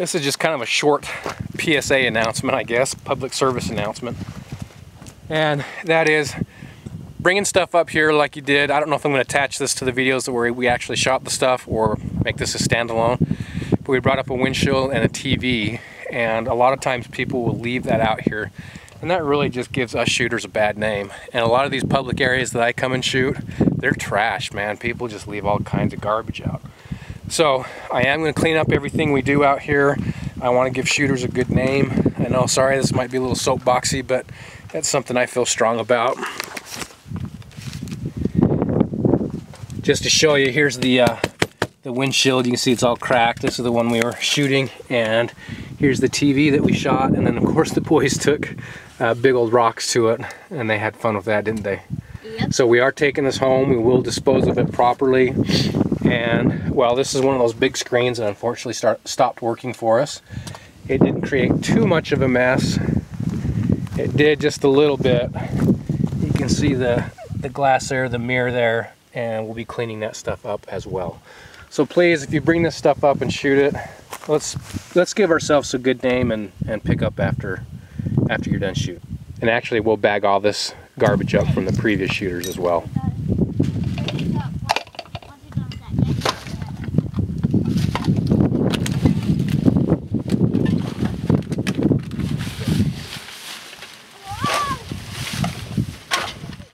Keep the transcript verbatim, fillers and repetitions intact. This is just kind of a short P S A announcement, I guess, public service announcement. And that is bringing stuff up here like you did. I don't know if I'm going to attach this to the videos where we actually shot the stuff or make this a standalone. But we brought up a windshield and a T V, and a lot of times people will leave that out here. And that really just gives us shooters a bad name. And a lot of these public areas that I come and shoot, they're trash, man. People just leave all kinds of garbage out. So I am going to clean up everything we do out here. I want to give shooters a good name. I know, sorry, this might be a little soapboxy, but that's something I feel strong about. Just to show you, here's the uh, the windshield. You can see it's all cracked. This is the one we were shooting, and here's the T V that we shot. And then of course the boys took uh, big old rocks to it, and they had fun with that, didn't they? Yep. So we are taking this home. We will dispose of it properly. And well, this is one of those big screens that unfortunately start, stopped working for us. It didn't create too much of a mess. It did just a little bit. You can see the, the glass there, the mirror there, and we'll be cleaning that stuff up as well. So please, if you bring this stuff up and shoot it, let's let's give ourselves a good name and, and pick up after, after you're done shooting. And actually, we'll bag all this garbage up from the previous shooters as well.